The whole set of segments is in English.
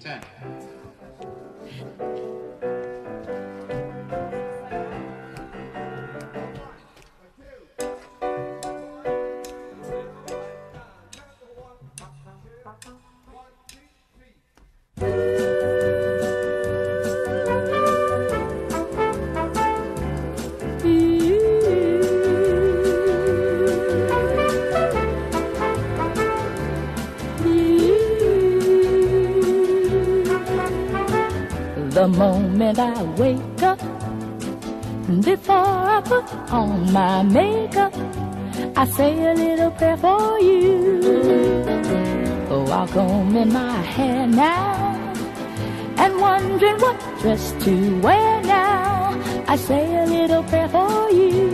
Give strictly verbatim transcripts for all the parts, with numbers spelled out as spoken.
ten. The moment I wake up, before I put on my makeup, I say a little prayer for you. Walk home in my hair now, and wondering what dress to wear now. I say a little prayer for you.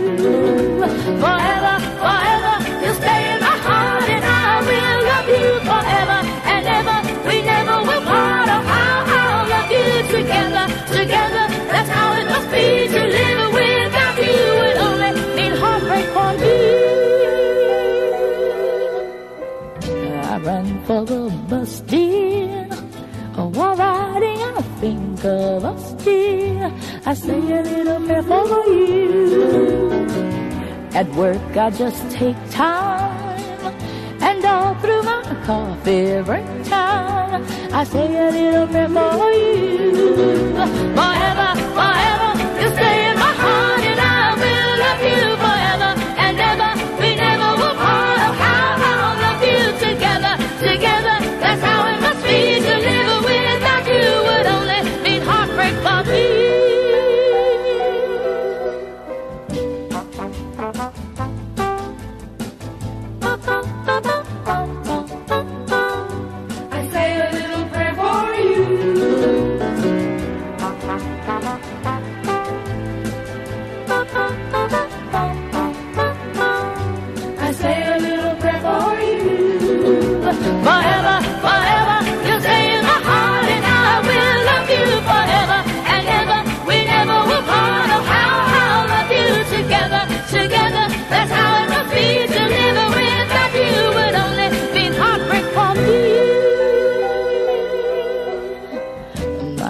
Forever, forever, you stay in my heart, and I will love you forever and ever. We never will part. Of how I'll love you together, together. That's how it must be to live without you. It only means heartbreak for me. I run for the bus, dear. Oh, while riding, I think of us, dear. I say a little prayer for you. At work, I just take time, and all through my coffee break time, I say a little prayer for you. Forever, forever, you stay in my heart, and I will love you forever and ever. We never will part. Of how I'll love you together, together. That's how it must be to live without you. Would only mean heartbreak for me.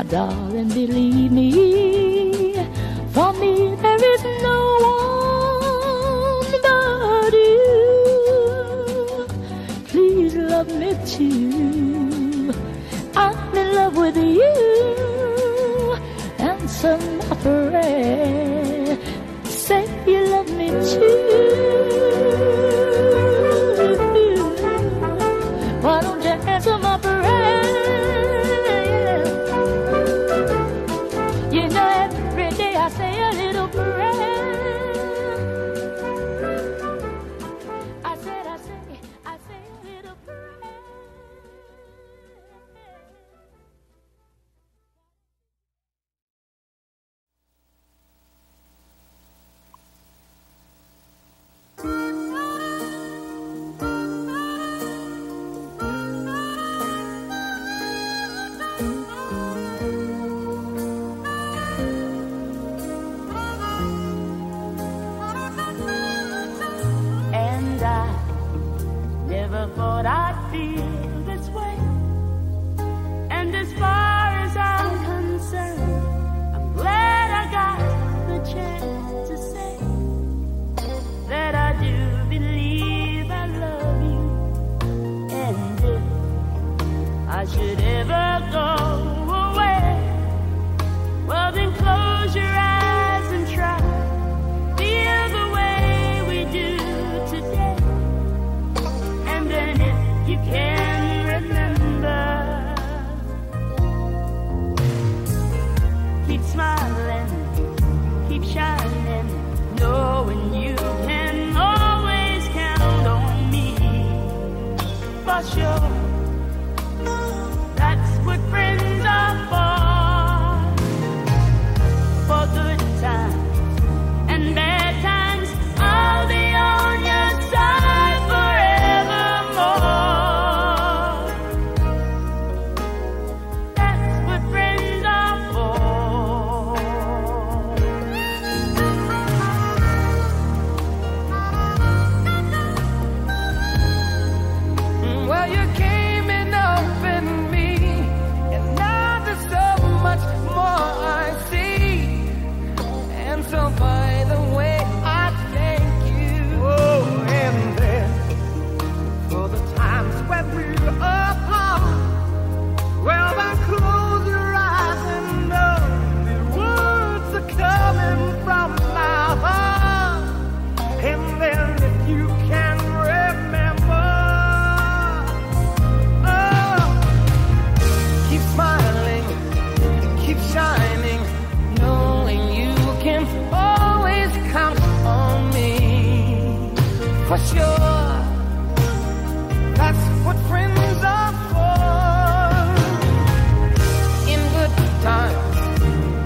Darling, believe me, for me there is no one but you. Please love me too. I'm in love with you. Answer my prayer. Say you love me too. Why don't you answer my prayer? You can't so by the way, I thank you. Oh, and then for the times when we were apart, well, then close your eyes and know the words are coming from my heart. And then if you can remember, oh, keep smiling, keep shining, knowing you can always count on me. For sure, that's what friends are for. In good times,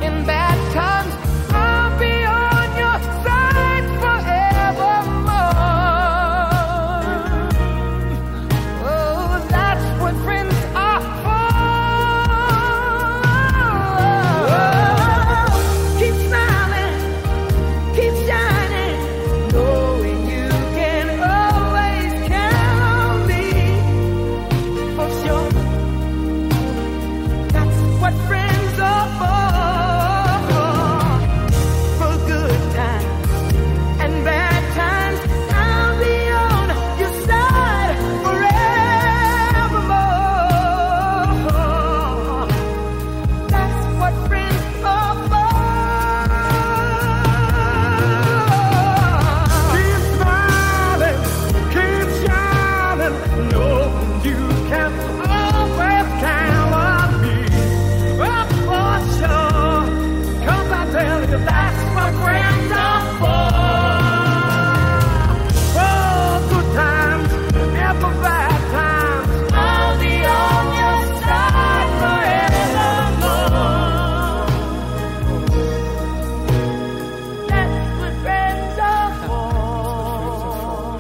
in bad times, I'll be on your side forevermore. Oh, that's what friends are for. Oh, keep smiling, keep shining, knowing you can always count on me. For sure, that's what friends are for. For good times and bad times, I'll be on your side forevermore. That's what friends are for. Keep smiling, keep shining, knowing you can always count on me. Oh, for sure, 'cause I tell you, that's what friends are for. For good times and for bad times, I'll be on your side forevermore. That's what friends are for.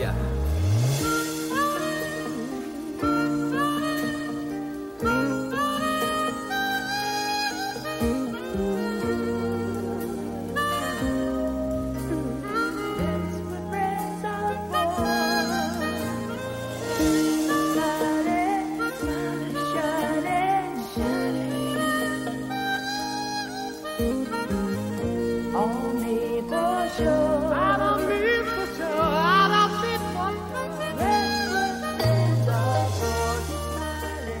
Yeah. That's what friends are for. Smiling, smiling, shining, shining. On either shore. Out on me for sure, out on me for sure. That's what friends are for. Smiling, shining.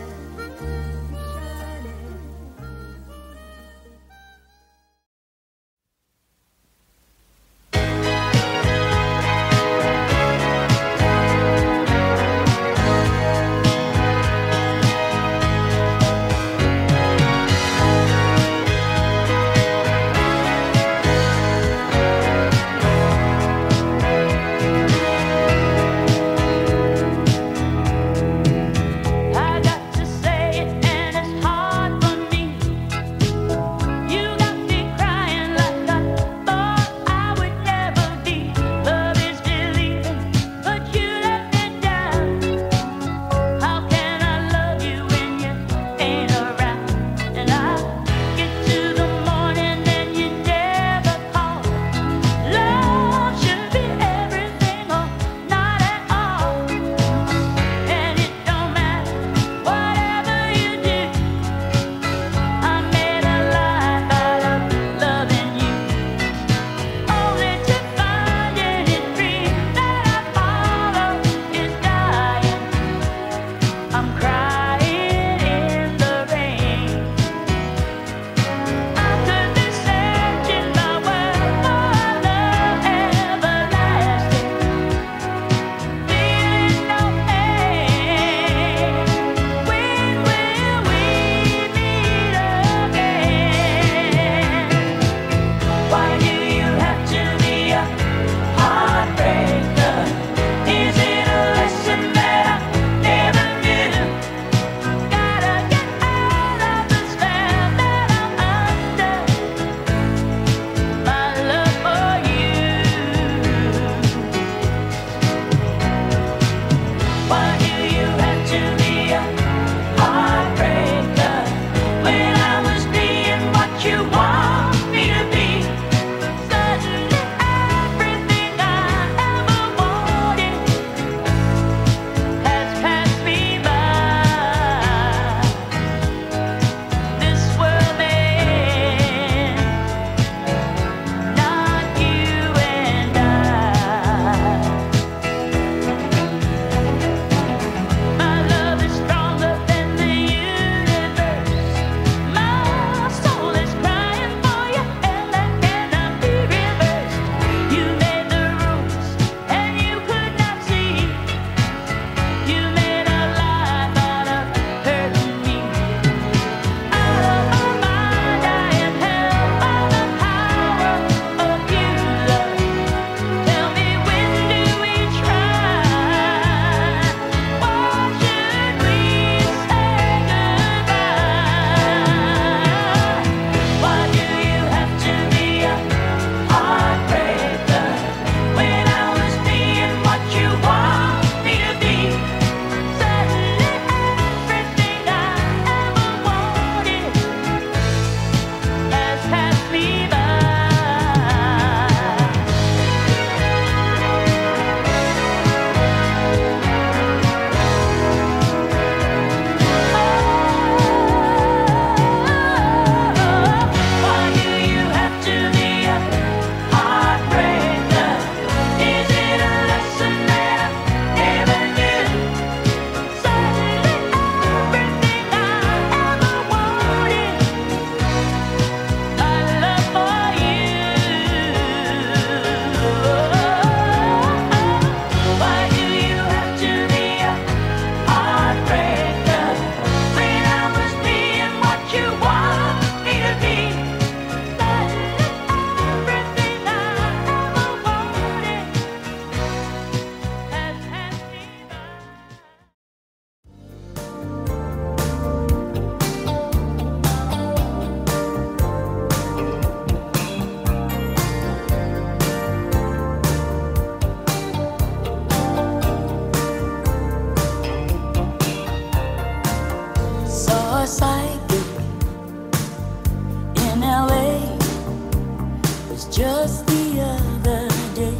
Just the other day,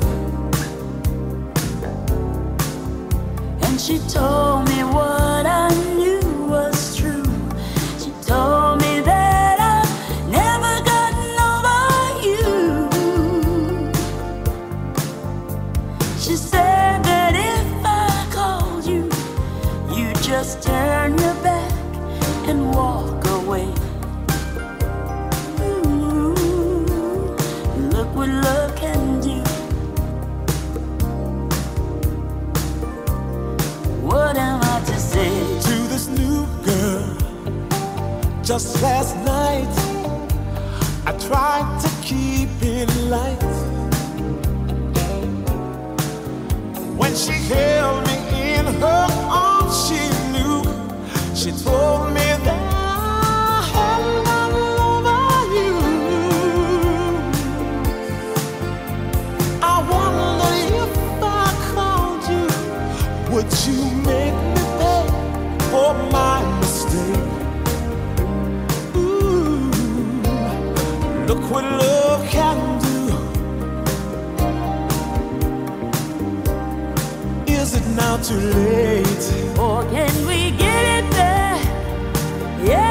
and she told me what I knew was true. She told me that I've never gotten over you. She said that if I called you, you just turn your back and walk away. What love can do, what am I to say to this new girl? Just last night I tried to keep it light. When she held me in her arms, she knew. She told me that you make me pay for my mistake. Ooh, look what love can do. Is it now too late? Or can we get it there?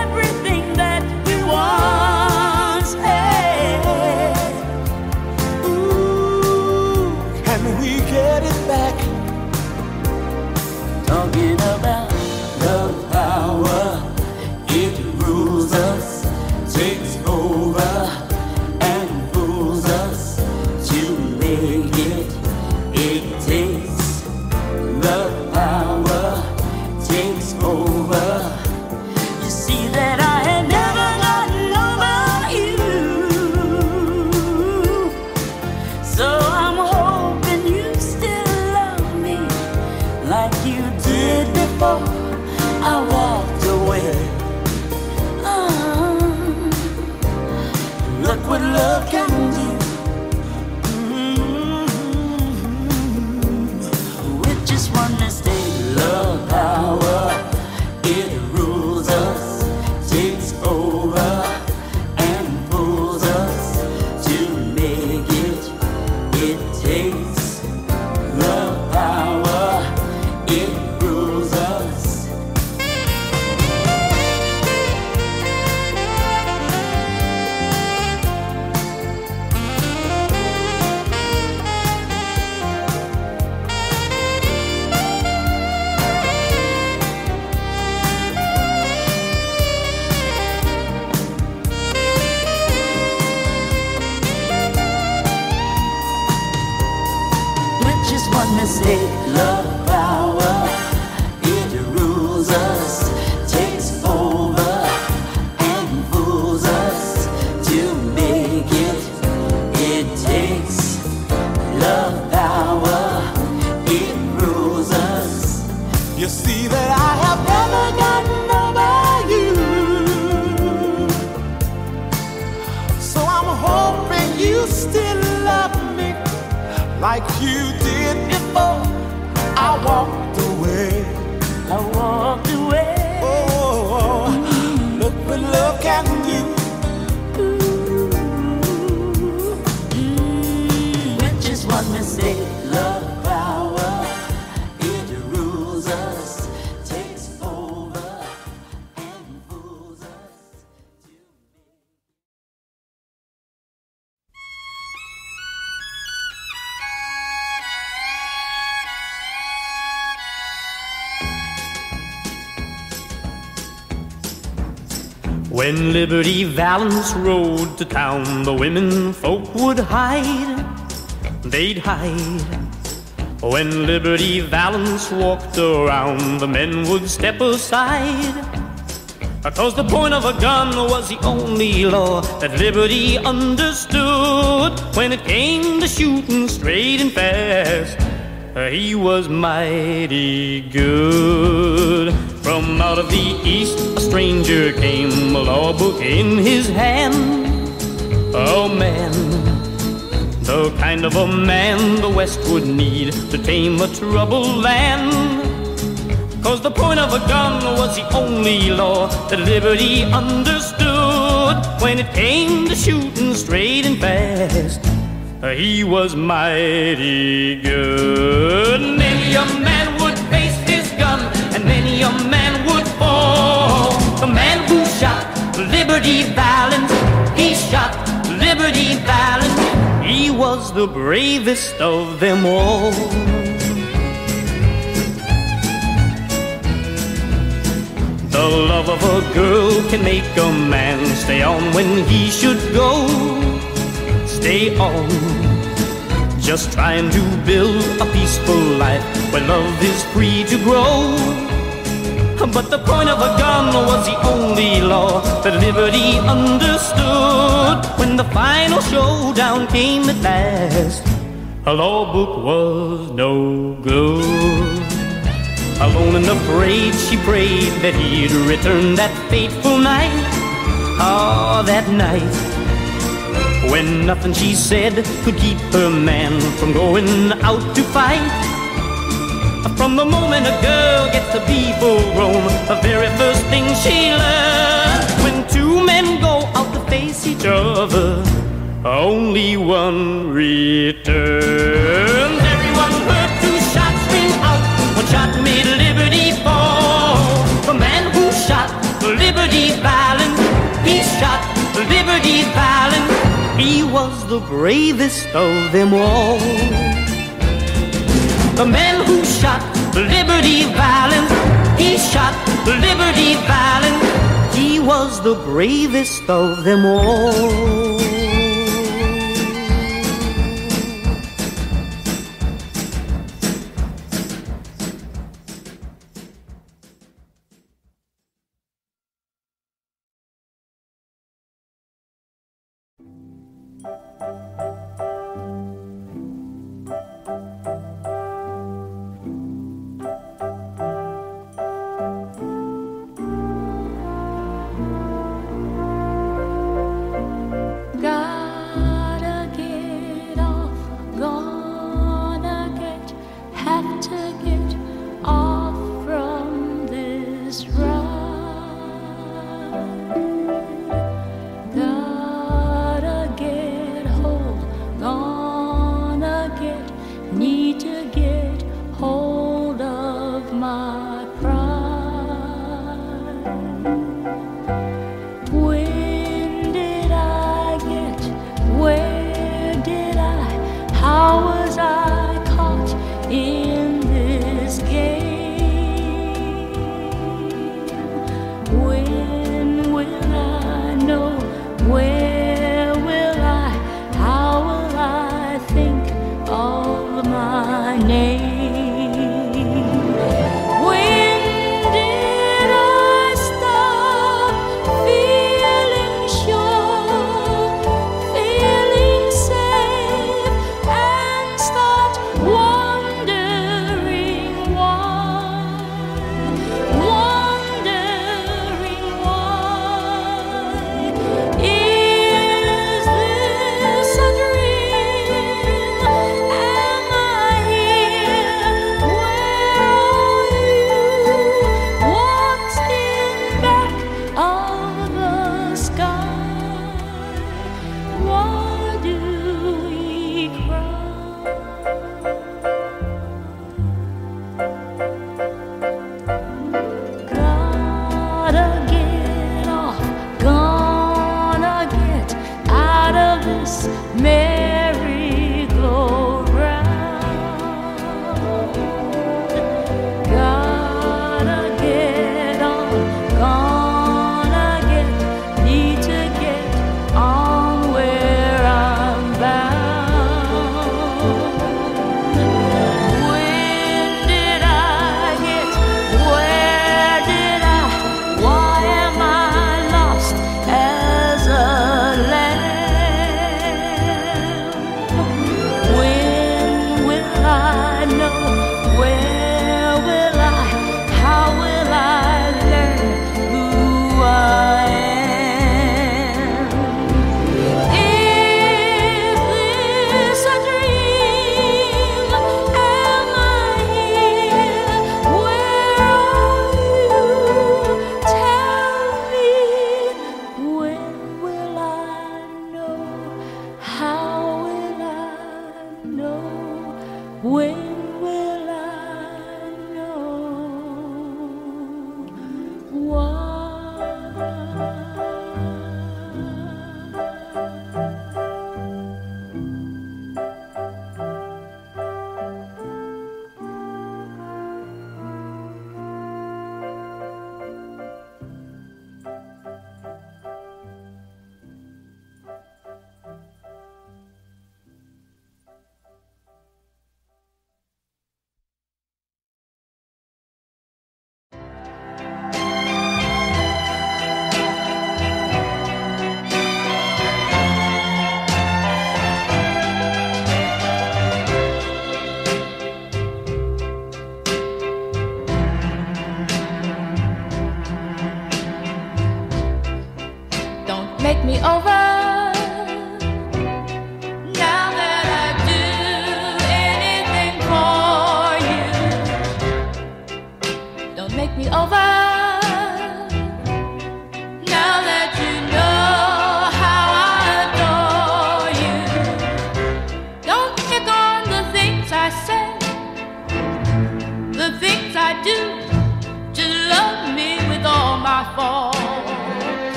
Everything that we want, hey. Ooh, can we get it back? Talking about the power, it rules us, takes over and fools us to make it. It takes the power, takes over. You see that I had never gotten over you, so I'm hoping you still love me like you do. Before I walked away, oh, look what love can do. Mm-hmm. With just one mistake, love power, it rules us, takes over and fools us to make it. It takes love power, it one mistake, love power, it rules us, takes over and fools us to make it. It takes love power, it rules us. You see that I have never gotten over you, so I'm hoping you still love me like you did. I walked away, I walked away. Oh, mm-hmm. Look what love can do. Ooh, mm-hmm. With just one mistake, love power, it rules us, takes over and fools us to me. When Liberty Valance rode to town, the women folk would hide, they'd hide. When Liberty Valance walked around, the men would step aside, 'cause the point of a gun was the only law that Liberty understood. When it came to shooting straight and fast, he was mighty good. From out of the east a stranger came, a law book in his hand. Oh man, the kind of a man the West would need to tame a troubled land. 'Cause the point of a gun was the only law that Liberty understood. When it came to shooting straight and fast, He was mighty good. Many a man would face his gun, and many a man would fall. The man who shot Liberty Valance, he shot Liberty Valance. He was the bravest of them all. The love of a girl can make a man stay on when he should go. Stay on. Just trying to build a peaceful life where love is free to grow. But the point of a gun was the only law that liberty understood. When the final showdown came at last, a law book was no good. Alone and afraid, she prayed that he'd return that fateful night. Ah, oh, that night when nothing she said could keep her man from going out to fight. From the moment a girl gets to be full grown, the very first thing she learns, when two men go out to face each other, only one returns. Everyone heard two shots ring out. One shot made Liberty fall. The man who shot Liberty Valance, he shot Liberty Valance. He was the bravest of them all. The man who shot Liberty Valance, he shot Liberty Valance. He was the bravest of them all.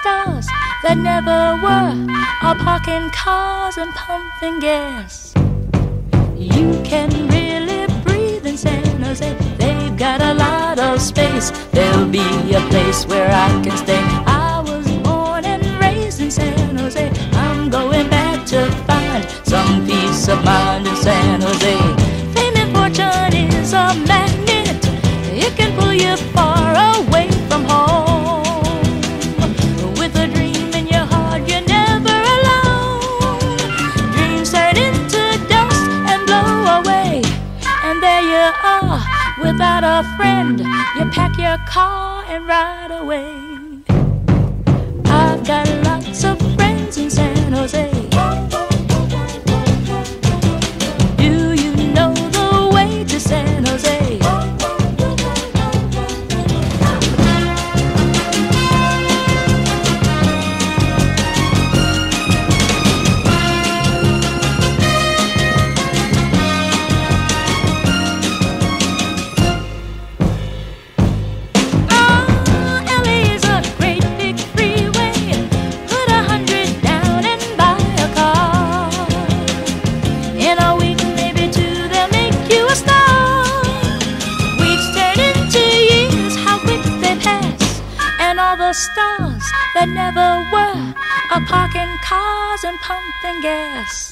Stars that never were, are parking cars and pumping gas.